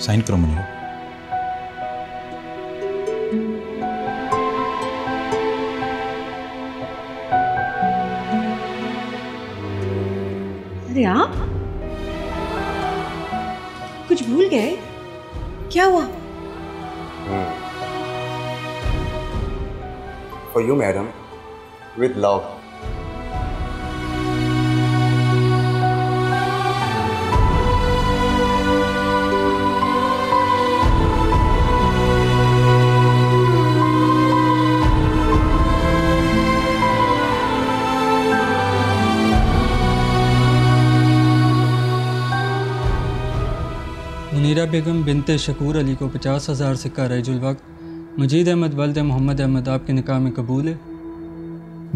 Sign करो मुझे। अरे आप कुछ भूल गए? क्या हुआ? For you madam, with love. Munira बेगम बिनते शकूर अली को 50,000 सिक्का रईजुल वक्त मजीद अहमद वल्द मोहम्मद अहमद आपके निकाह में कबूल है?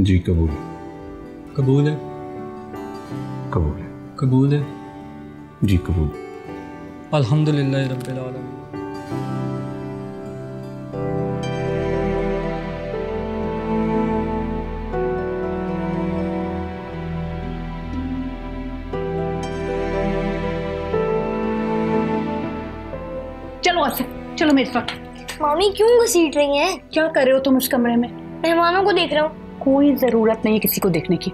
जी कबूल। कबूल है? कबूल है। कबूल है? जी कबूल। अल्हम्दुलिल्लाह रब्बिल आलमीन। चलो मेरे साथ। मामी क्यों घसीट रही हैं? क्या कर रहे हो तुम उस कमरे में? मेहमानों को देख रहा हूँ। कोई जरूरत नहीं है किसी को देखने की।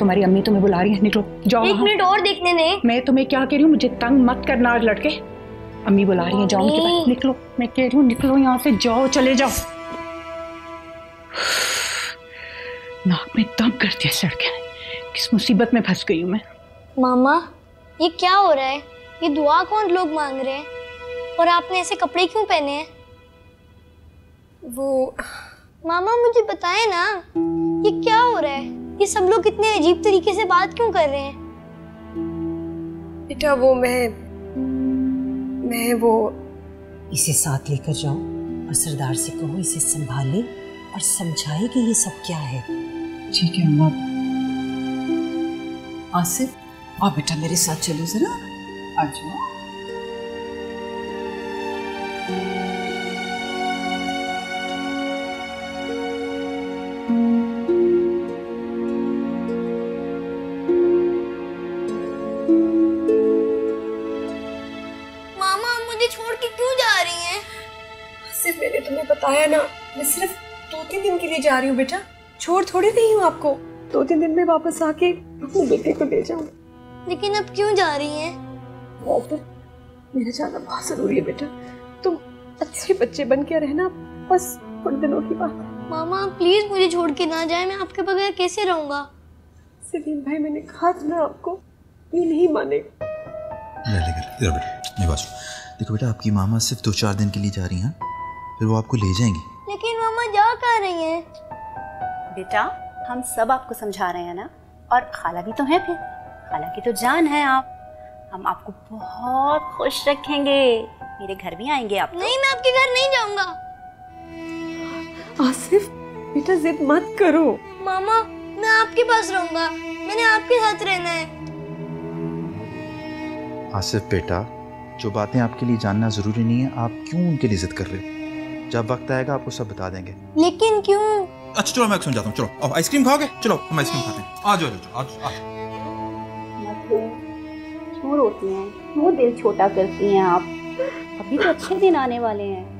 तुम्हारी अम्मी तुम्हें बुला रही है, निकलो जाओ। एक मिनट और देखने दे। मैं तुम्हें क्या कह रही हूँ, मुझे तंग मत करना लड़के। अम्मी बुला रही है, जाओ उनके पास। निकलो, मैं कह रही हूँ निकलो यहाँ से, जाओ चले जाओ। नाक में दम कर दिया लड़के ने। किस मुसीबत में फंस गई हूँ मैं। मामा ये क्या हो रहा है? ये दुआ कौन लोग मांग रहे हैं? और आपने ऐसे कपड़े क्यों पहने हैं? वो मामा मुझे बताएं ना, ये क्या हो रहा है? ये सब लोग इतने अजीब तरीके से बात क्यों कर रहे हैं? बेटा वो मैं वो इसे साथ लेकर जाऊं और सरदार से कहूं इसे संभाले और समझाए कि ये सब क्या है। ठीक है अम्मा। आसिफ आओ बेटा मेरे साथ चलो जरा, आ जाओ। बताया ना, मैं सिर्फ 2-3 दिन के लिए जा रही हूँ बेटा, छोड़ थोड़ी नहीं हूँ आपको। 2-3 दिन में वापस आके अपने बेटे को ले जाऊँ। लेकिन अब क्यों जा रही हैं? डॉक्टर मेरा जाना बहुत जरूरी है बेटा, तुम अच्छे बच्चे बन के रहना, बस कुछ दिनों की बात। मामा प्लीज मुझे छोड़ के ना जाए, मैं आपके बगैर कैसे रहूँगा। सलीम भाई मैंने कहा था ना आपको, ये नहीं मानेगा। देखो बेटा आपकी मामा सिर्फ 2-4 दिन के लिए जा रही है, फिर वो आपको ले जाएंगी। लेकिन मामा जा कहाँ रही हैं? बेटा हम सब आपको समझा रहे हैं ना, और खाला भी तो है, फिर खाला की तो जान है आप। हम आपको बहुत खुश रखेंगे, मेरे घर भी आएंगे आप। नहीं मैं आपके घर नहीं जाऊंगा। आसिफ बेटा जिद मत करो। मामा मैं आपके पास रहूंगा, मैंने आपके साथ रहना है। आसिफ बेटा जो बातें आपके लिए जानना जरूरी नहीं है, आप क्यों उनके लिए जिद कर रहे हो? जब वक्त आएगा आपको सब बता देंगे। लेकिन क्यों? अच्छा चलो मैं समझाता हूँ, चलो आइसक्रीम खाओगे? चलो हम आइसक्रीम खाते हैं, आ जाओ आ जाओ। क्यों रोती हैं, क्यों दिल छोटा करती हैं आप? अभी तो अच्छे दिन आने वाले हैं।